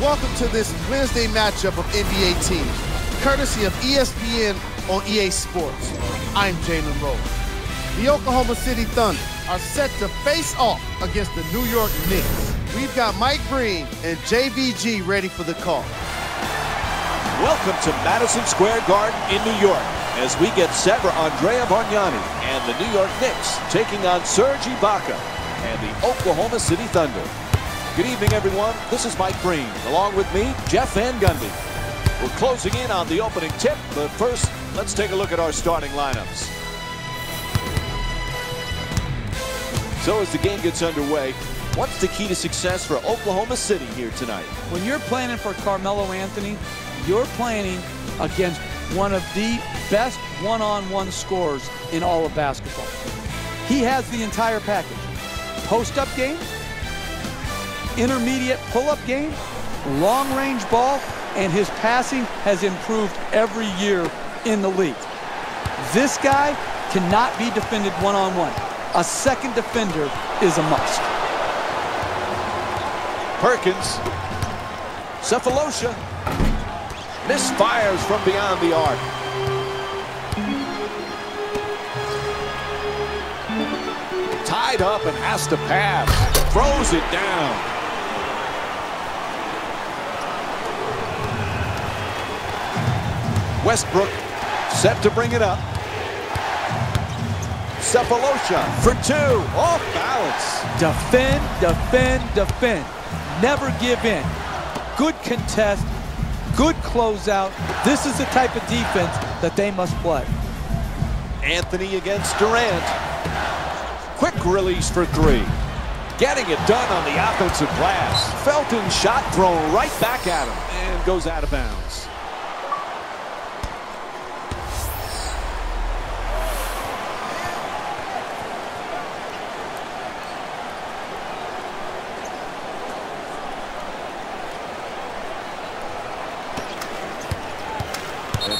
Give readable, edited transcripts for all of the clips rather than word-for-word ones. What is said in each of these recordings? Welcome to this Wednesday matchup of NBA teams, courtesy of ESPN on EA Sports. I'm Jalen Rose. The Oklahoma City Thunder are set to face off against the New York Knicks. We've got Mike Breen and JVG ready for the call. Welcome to Madison Square Garden in New York as we get set for Andrea Bargnani and the New York Knicks taking on Serge Ibaka and the Oklahoma City Thunder. Good evening, everyone. This is Mike Breen. Along with me, Jeff Van Gundy. We're closing in on the opening tip, but first, let's take a look at our starting lineups. So as the game gets underway, what's the key to success for Oklahoma City here tonight? When you're planning for Carmelo Anthony, you're planning against one of the best one-on-one scorers in all of basketball. He has the entire package. Post-up game, intermediate pull-up game, long-range ball, and his passing has improved every year in the league. This guy cannot be defended one-on-one. A second defender is a must. Perkins. Sefolosha. Misfires from beyond the arc. Tied up and has to pass. Throws it down. Westbrook set to bring it up. Sefolosha for two, off balance. Defend, defend, defend. Never give in. Good contest, good closeout. This is the type of defense that they must play. Anthony against Durant. Quick release for three. Getting it done on the offensive glass. Felton shot thrown right back at him and goes out of bounds.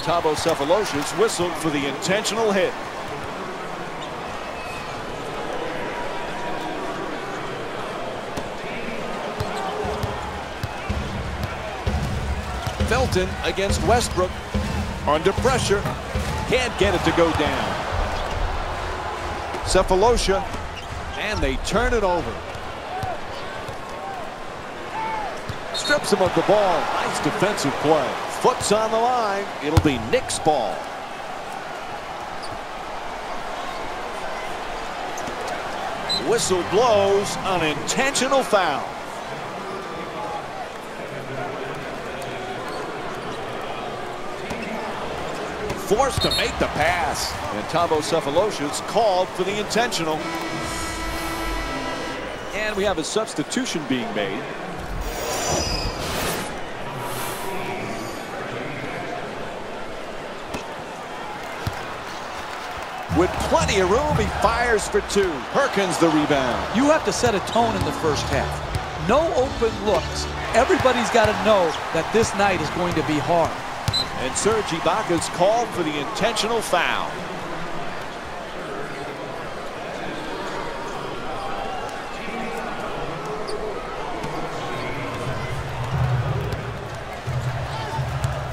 Thabo Sefolosha's whistled for the intentional hit. Felton against Westbrook. Under pressure. Can't get it to go down. Sefolosha. And they turn it over. Strips him of the ball. Nice defensive play. Foot's on the line. It'll be Knicks' ball. Whistle blows, unintentional foul. Forced to make the pass. And Thabo Sefolosha's called for the intentional. And we have a substitution being made. With plenty of room, he fires for two. Perkins the rebound. You have to set a tone in the first half. No open looks. Everybody's got to know that this night is going to be hard. And Serge Ibaka's called for the intentional foul.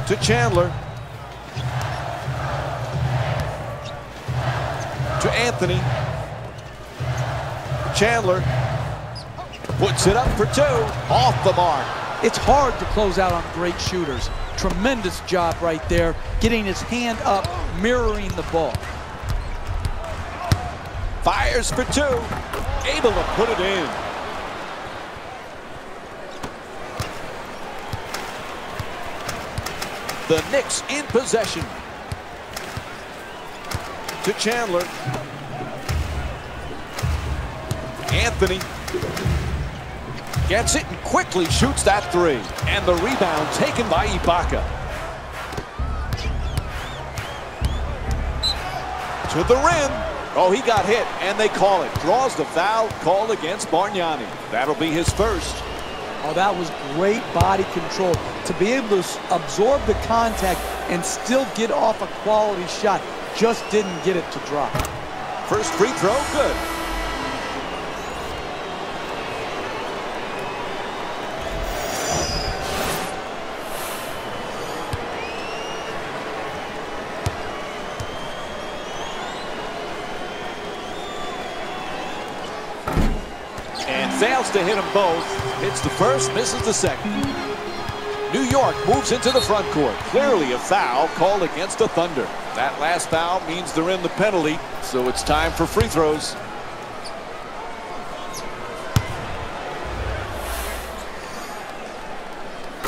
To Chandler. To Anthony. Chandler puts it up for two. Off the mark. It's hard to close out on great shooters. Tremendous job right there. Getting his hand up, mirroring the ball. Fires for two. Able to put it in. The Knicks in possession. To Chandler. Anthony gets it and quickly shoots that three. And the rebound taken by Ibaka. To the rim. Oh, he got hit, and they call it. Draws the foul, called against Bargnani. That'll be his first. Oh, that was great body control. To be able to absorb the contact and still get off a quality shot. Just didn't get it to drop. First free throw, good. Fails to hit them both. Hits the first, misses the second. New York moves into the front court. Clearly a foul called against the Thunder. That last foul means they're in the penalty, so it's time for free throws.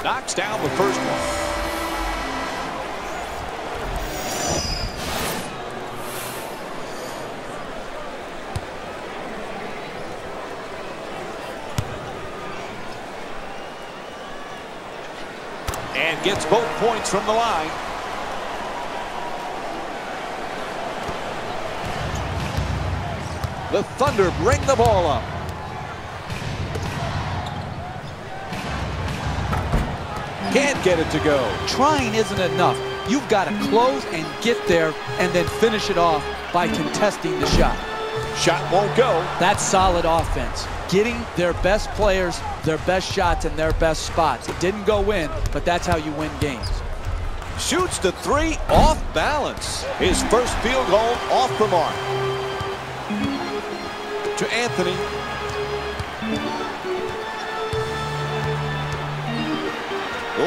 Knocks down the first one. And gets both points from the line. The Thunder bring the ball up. Can't get it to go. Trying isn't enough. You've got to close and get there and then finish it off by contesting the shot. Shot won't go. That's solid offense. Getting their best players, their best shots, and their best spots. It didn't go in, but that's how you win games. Shoots the three off balance. His first field goal off the mark. To Anthony.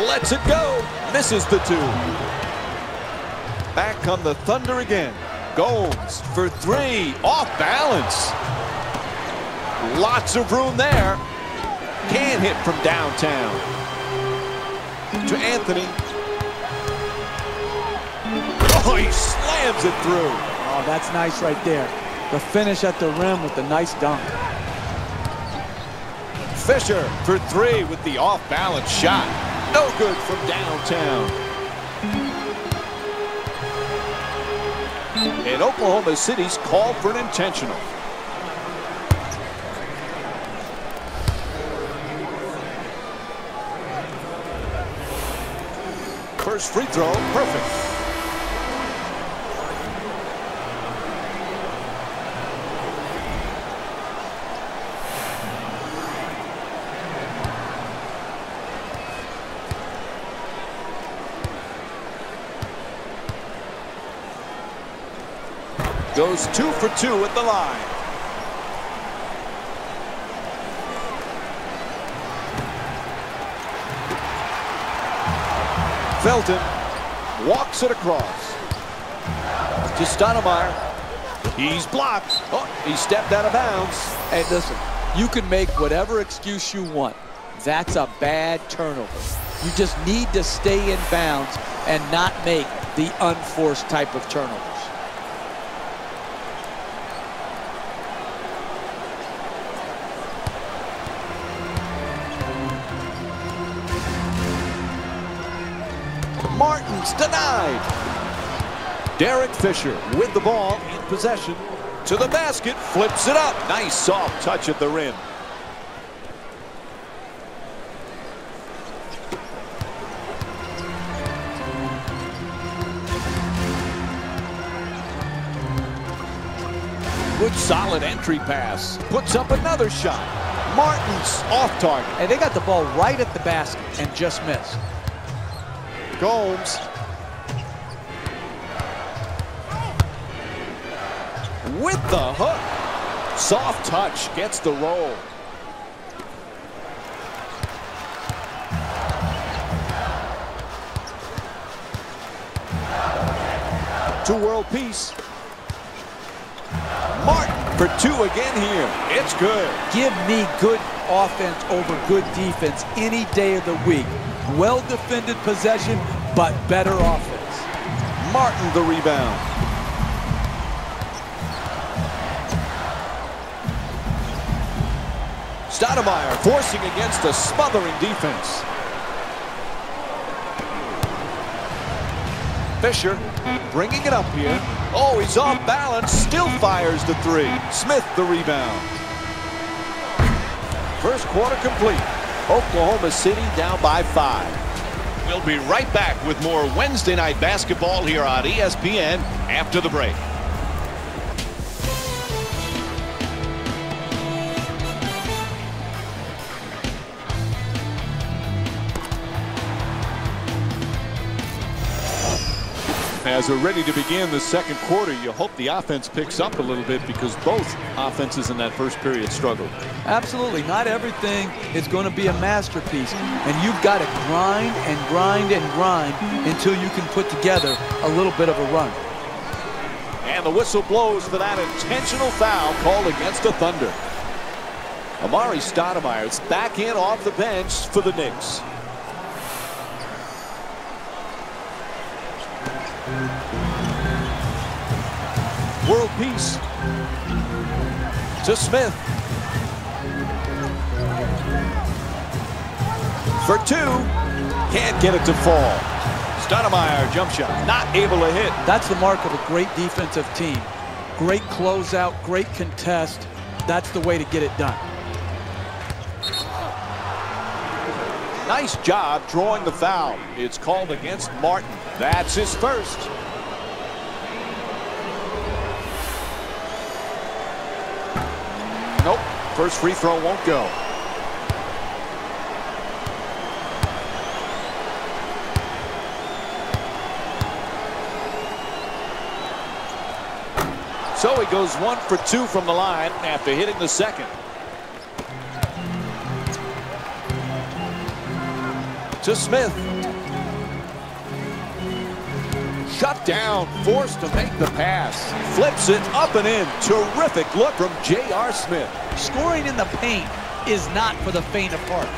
Lets it go. Misses the two. Back on the Thunder again. Goes for three off balance. Lots of room there. Can hit from downtown. To Anthony. Oh, he slams it through. Oh, that's nice right there. The finish at the rim with the nice dunk. Fisher for three with the off-balance shot. No good from downtown. And Oklahoma City's called for an intentional. First free throw, perfect. Goes 2 for 2 at the line. Felton walks it across to Stoudemire. He's blocked. Oh, he stepped out of bounds. Hey, listen, you can make whatever excuse you want. That's a bad turnover. You just need to stay in bounds and not make the unforced type of turnovers. Martins denied. Derek Fisher with the ball in possession. To the basket, flips it up. Nice soft touch at the rim. Good solid entry pass. Puts up another shot. Martins off target. And they got the ball right at the basket and just missed. Gomes with the hook. Soft touch gets the roll. To World Peace. Martin for two again here. It's good. Give me good offense over good defense any day of the week. Well-defended possession, but better offense. Martin the rebound. Stoudemire forcing against a smothering defense. Fisher bringing it up here. Oh, he's off balance, still fires the three. Smith the rebound. First quarter complete. Oklahoma City down by 5. We'll be right back with more Wednesday night basketball here on ESPN after the break. as we're ready to begin the second quarter. You hope the offense picks up a little bit because both offenses in that first period struggled. Absolutely. Not everything is going to be a masterpiece, and you've got to grind and grind and grind until you can put together a little bit of a run. And the whistle blows for that intentional foul called against the Thunder. Amari Stoudemire is back in off the bench for the Knicks. World Peace to Smith for two. Can't get it to fall. Stoudemire jump shot, not able to hit. That's the mark of a great defensive team. Great closeout, great contest. That's the way to get it done. Nice job drawing the foul. It's called against Martin. That's his first. Nope. First free throw won't go. So he goes 1 for 2 from the line after hitting the second. To Smith. Shut down, forced to make the pass. Flips it up and in. Terrific look from J.R. Smith. Scoring in the paint is not for the faint of heart.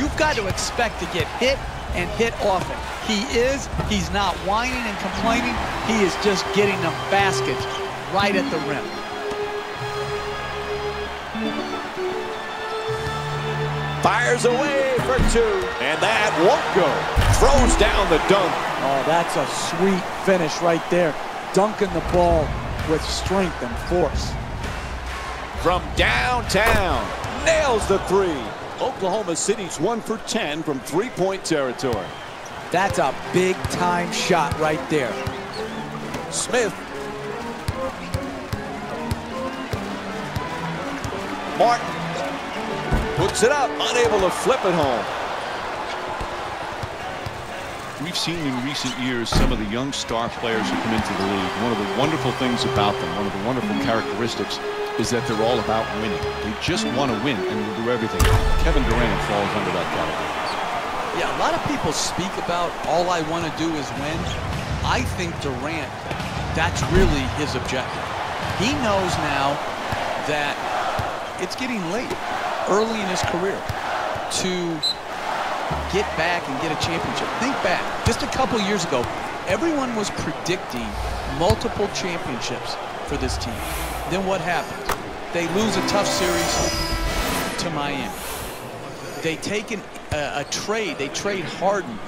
You've got to expect to get hit and hit often. He's not whining and complaining. He is just getting them baskets right at the rim. Fires away for two, and that won't go. Throws down the dunk. Oh, that's a sweet finish right there. Dunking the ball with strength and force. From downtown, nails the three. Oklahoma City's 1 for 10 from three-point territory. That's a big-time shot right there. Smith. Martin. Puts it up, unable to flip it home. We've seen in recent years some of the young star players who come into the league. One of the wonderful things about them, one of the wonderful characteristics, is that they're all about winning. They just want to win and will do everything. Kevin Durant falls under that category. Yeah, a lot of people speak about all I want to do is win. I think Durant, that's really his objective. He knows now that it's getting late. Early in his career to get back and get a championship. Think back, just a couple years ago, everyone was predicting multiple championships for this team. Then what happens? They lose a tough series to Miami. They take a trade. They trade Harden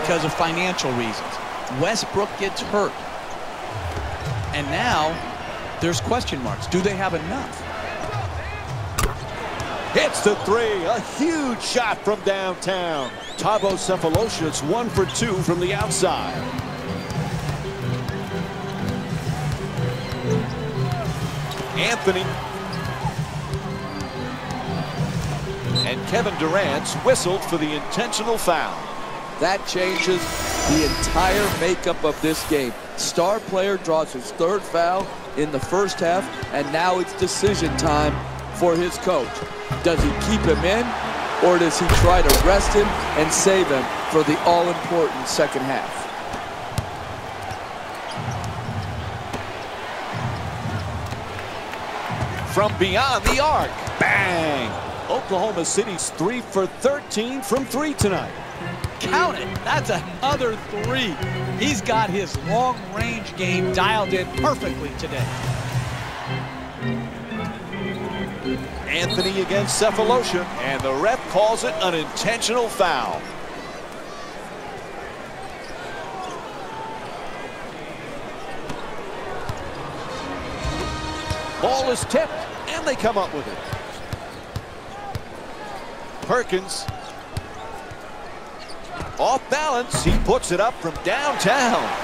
because of financial reasons. Westbrook gets hurt. And now there's question marks. Do they have enough? Hits the three, a huge shot from downtown. Thabo Sefolosha, it's 1 for 2 from the outside. Anthony. And Kevin Durant's whistled for the intentional foul. That changes the entire makeup of this game. Star player draws his third foul in the first half, and now it's decision time for his coach. Does he keep him in, or does he try to rest him and save him for the all-important second half? From beyond the arc, bang! Oklahoma City's 3 for 13 from three tonight. Count it, that's another three. He's got his long-range game dialed in perfectly today. Anthony against Sefolosha, and the ref calls it an intentional foul. Ball is tipped, and they come up with it. Perkins. Off balance, he puts it up from downtown.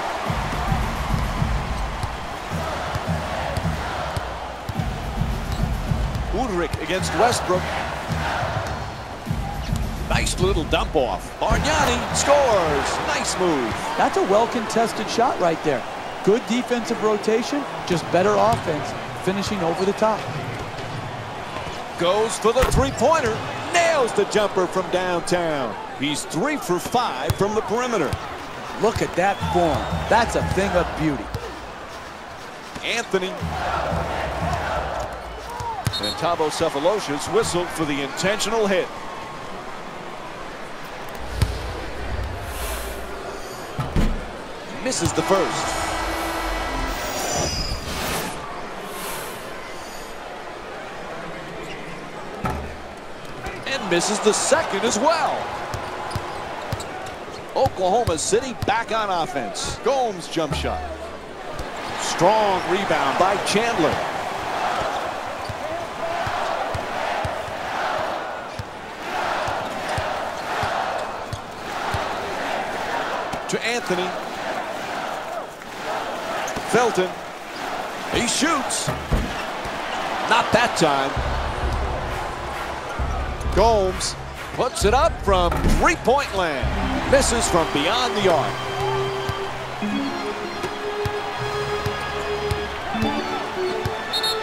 Against Westbrook. Nice little dump off. Bargnani scores. Nice move. That's a well-contested shot right there. Good defensive rotation, just better offense, finishing over the top. Goes for the three-pointer. Nails the jumper from downtown. He's 3 for 5 from the perimeter. Look at that form. That's a thing of beauty. Anthony. And Thabo Sefolosha's whistled for the intentional hit. Misses the first. And misses the second as well. Oklahoma City back on offense. Gomes jump shot. Strong rebound by Chandler. To Anthony. Felton. He shoots. Not that time. Gomes puts it up from three-point land. Misses from beyond the arc.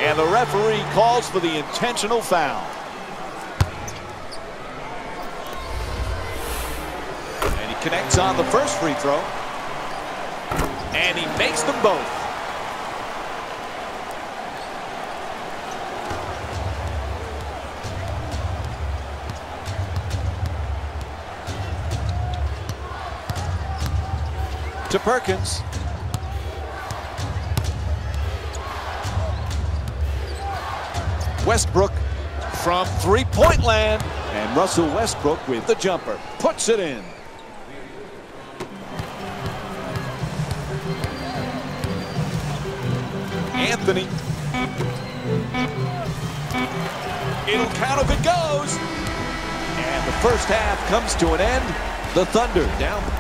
And the referee calls for the intentional foul. And he connects on the first free throw. And he makes them both. To Perkins. Westbrook from three-point land. And Russell Westbrook with the jumper. Puts it in. Anthony. It'll count if it goes. And the first half comes to an end. The Thunder down.